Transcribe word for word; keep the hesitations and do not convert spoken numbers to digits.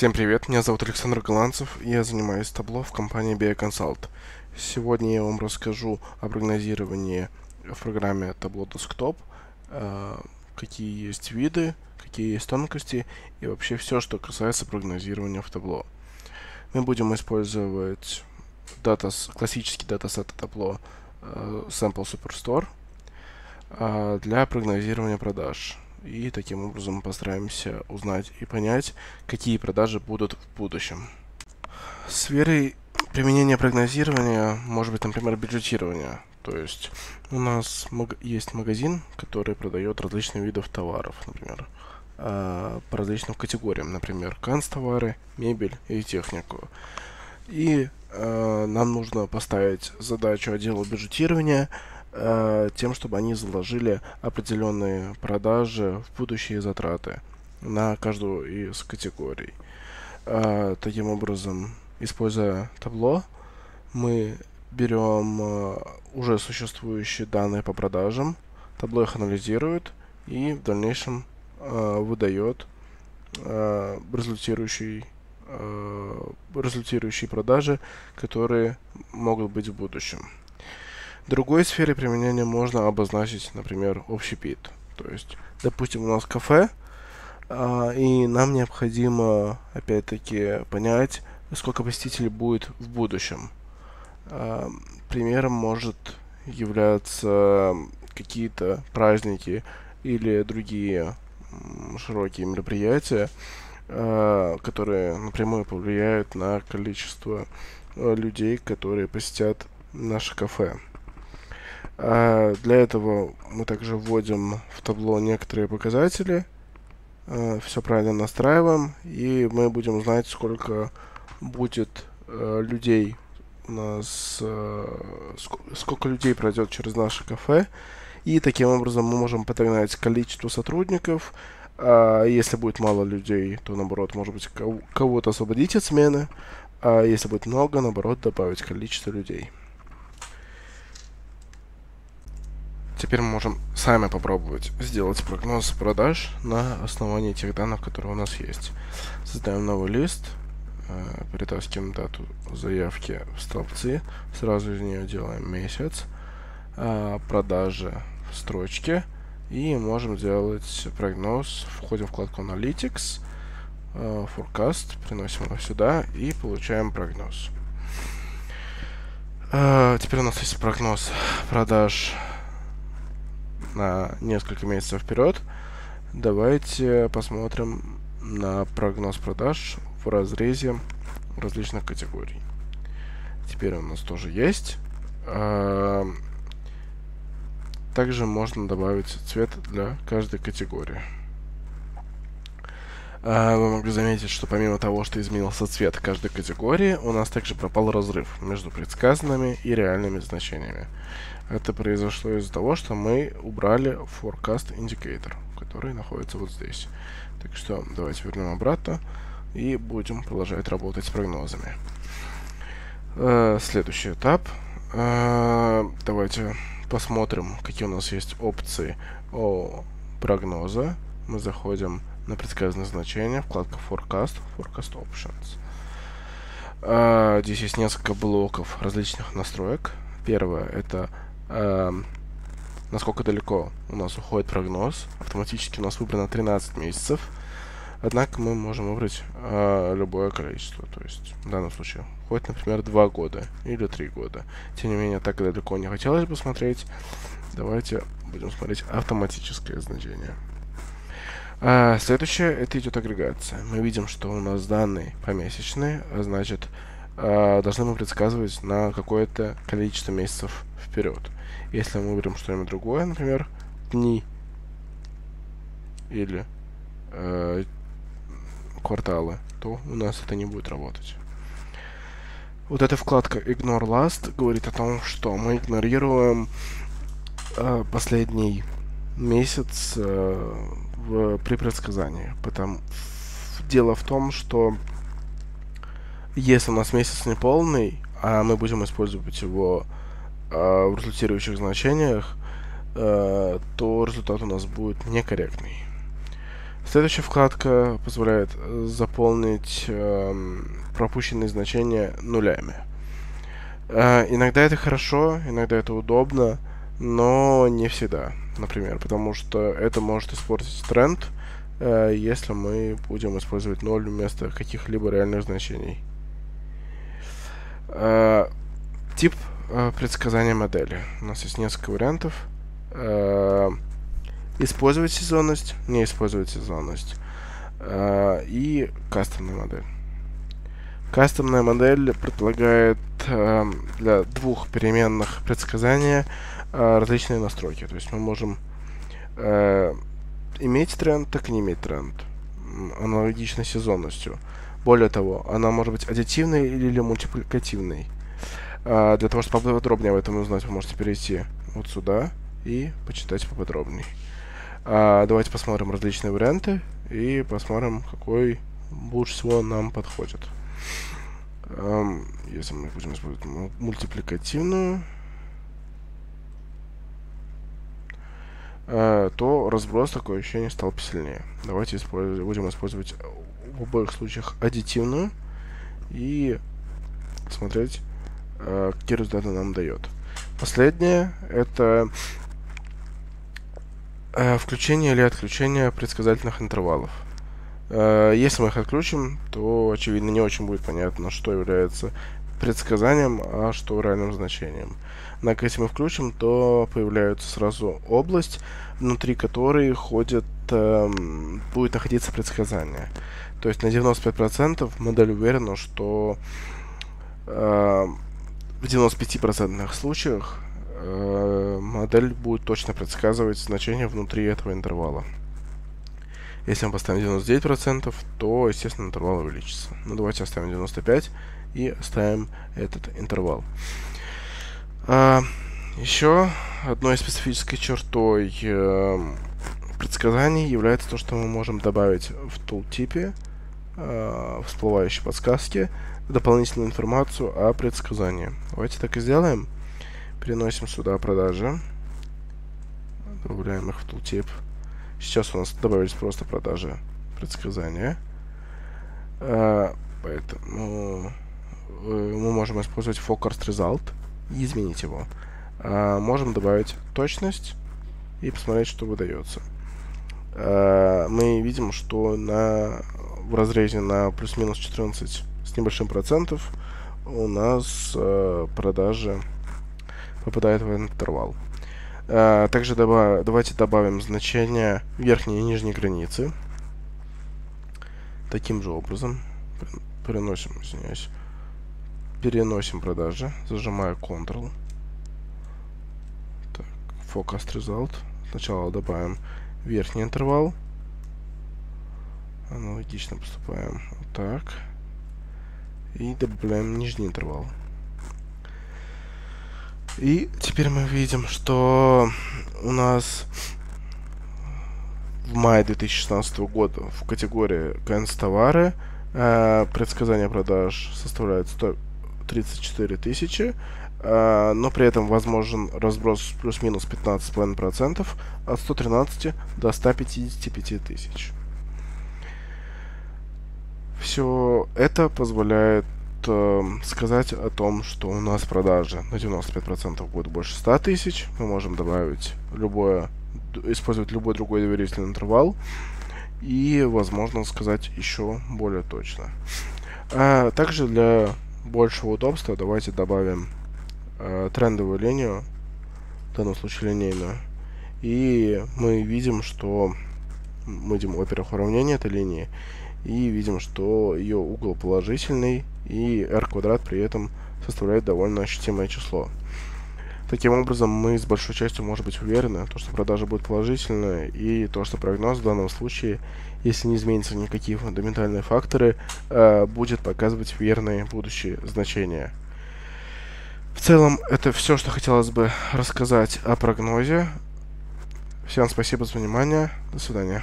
Всем привет, меня зовут Александр Голанцев, и я занимаюсь Tableau в компании BioConsult. Сегодня я вам расскажу о прогнозировании в программе Tableau Desktop, какие есть виды, какие есть тонкости и вообще все, что касается прогнозирования в Tableau. Мы будем использовать дата, классический датасет Tableau Sample Superstore для прогнозирования продаж. И таким образом постараемся узнать и понять, какие продажи будут в будущем. Сферой применения прогнозирования может быть, например, бюджетирование. То есть у нас есть магазин, который продает различные виды товаров, например, по различным категориям, например, канцтовары, мебель и технику. И нам нужно поставить задачу отделу бюджетирования тем, чтобы они заложили определенные продажи в будущие затраты на каждую из категорий. Таким образом, используя Tableau, мы берем уже существующие данные по продажам, Tableau их анализирует и в дальнейшем выдает результирующий результирующие продажи, которые могут быть в будущем. Другой сфере применения можно обозначить, например, общепит. То есть, допустим, у нас кафе, а, и нам необходимо, опять-таки, понять, сколько посетителей будет в будущем. А, примером может являться какие-то праздники или другие широкие мероприятия, а, которые напрямую повлияют на количество людей, которые посетят наше кафе. Для этого мы также вводим в Tableau некоторые показатели, все правильно настраиваем, и мы будем знать, сколько будет людей у нас, сколько людей пройдет через наше кафе, и таким образом мы можем подогнать количество сотрудников. Если будет мало людей, то наоборот, может быть, кого-то освободить от смены, а если будет много, наоборот, добавить количество людей. Теперь мы можем сами попробовать сделать прогноз продаж на основании тех данных, которые у нас есть. Создаем новый лист, э, перетаскиваем дату заявки в столбцы, сразу из нее делаем месяц, э, продажи в строчке, и можем делать прогноз. Входим в вкладку Analytics, э, Forecast, приносим его сюда и получаем прогноз. Э, теперь у нас есть прогноз продаж на несколько месяцев вперед. Давайте посмотрим на прогноз продаж в разрезе различных категорий. Теперь у нас тоже есть. Также можно добавить цвет для каждой категории. Вы могли заметить, что помимо того, что изменился цвет каждой категории, у нас также пропал разрыв между предсказанными и реальными значениями. Это произошло из-за того, что мы убрали Forecast Indicator, который находится вот здесь. Так что давайте вернем обратно и будем продолжать работать с прогнозами. Следующий этап. Давайте посмотрим, какие у нас есть опции о прогноза. Мы заходим на предсказанные значения, вкладка Forecast, Forecast Options. А, здесь есть несколько блоков различных настроек. Первое — это а, насколько далеко у нас уходит прогноз. Автоматически у нас выбрано тринадцать месяцев, однако мы можем выбрать а, любое количество. То есть в данном случае уходит, например, два года или три года. Тем не менее, так далеко не хотелось бы смотреть. Давайте будем смотреть автоматическое значение. А следующее — это идет агрегация. Мы видим, что у нас данные помесячные, а значит, а, должны мы предсказывать на какое-то количество месяцев вперед. Если мы выберем что-нибудь другое, например, дни или э, кварталы, то у нас это не будет работать. Вот эта вкладка Ignore Last говорит о том, что мы игнорируем э, последний месяц э, в, при предсказании. Потому дело в том, что если у нас месяц неполный, а мы будем использовать его э, в результирующих значениях, э, то результат у нас будет некорректный. Следующая вкладка позволяет заполнить э, пропущенные значения нулями. Э, иногда это хорошо, иногда это удобно, но не всегда, например, потому что это может испортить тренд, э, если мы будем использовать ноль вместо каких-либо реальных значений. Э, тип э, предсказания модели. У нас есть несколько вариантов. Э, Использовать сезонность, не использовать сезонность. Uh, и кастомная модель. Кастомная модель предполагает uh, для двух переменных предсказания uh, различные настройки. То есть мы можем uh, иметь тренд, так и не иметь тренд. Аналогично сезонностью. Более того, она может быть аддитивной или мультипликативной. Uh, для того, чтобы подробнее об этом узнать, вы можете перейти вот сюда и почитать поподробнее. Uh, давайте посмотрим различные варианты и посмотрим, какой лучше всего нам подходит. Um, если мы будем использовать мультипликативную, uh, то разброс, такое ощущение, стал посильнее. Давайте использ- будем использовать в обоих случаях аддитивную и смотреть, uh, какие результаты нам дает. Последнее — это включение или отключение предсказательных интервалов. Если мы их отключим, то, очевидно, не очень будет понятно, что является предсказанием, а что реальным значением. Однако, если мы включим, то появляется сразу область, внутри которой ходит, будет находиться предсказание. То есть на девяносто пять процентов модель уверена, что в девяноста пяти процентах случаях модель будет точно предсказывать значение внутри этого интервала. Если мы поставим девяносто девять процентов, то, естественно, интервал увеличится. Но давайте оставим девяносто пять процентов и оставим этот интервал. А, еще одной специфической чертой э, предсказаний является то, что мы можем добавить в tooltip, э, всплывающей подсказки, дополнительную информацию о предсказании. Давайте так и сделаем. Переносим сюда продажи. Добавляем их в tooltip. Сейчас у нас добавились просто продажи предсказания. Uh, поэтому uh, мы можем использовать Forecast Result и изменить его. Uh, можем добавить точность и посмотреть, что выдается. Uh, мы видим, что на, в разрезе на плюс-минус четырнадцать с небольшим процентов у нас uh, продажи попадает в интервал. Uh, также добав... давайте добавим значения верхней и нижней границы. Таким же образом переносим, извиняюсь, переносим продажи, зажимая Ctrl. Так, Forecast Result. Сначала добавим верхний интервал. Аналогично поступаем вот так. И добавляем нижний интервал. И теперь мы видим, что у нас в мае две тысячи шестнадцатого года в категории «Констовары» э, предсказание продаж составляет сто тридцать четыре тысячи, э, но при этом возможен разброс плюс-минус пятнадцать и пять процентов от ста тринадцати до ста пятидесяти пяти тысяч. Все это позволяет сказать о том, что у нас продажи на девяносто пять процентов будет больше ста тысяч. Мы можем добавить любое, использовать любой другой доверительный интервал и, возможно, сказать еще более точно. А также для большего удобства давайте добавим а, трендовую линию, в данном случае линейную, и мы видим, что мы идем, во-первых, уравнение этой линии, и видим, что ее угол положительный, и r квадрат при этом составляет довольно ощутимое число. Таким образом, мы с большой частью можем быть уверены, что продажа будет положительная, и то, что прогноз в данном случае, если не изменятся никакие фундаментальные факторы, э, будет показывать верные будущие значения. В целом, это все, что хотелось бы рассказать о прогнозе. Всем спасибо за внимание. До свидания.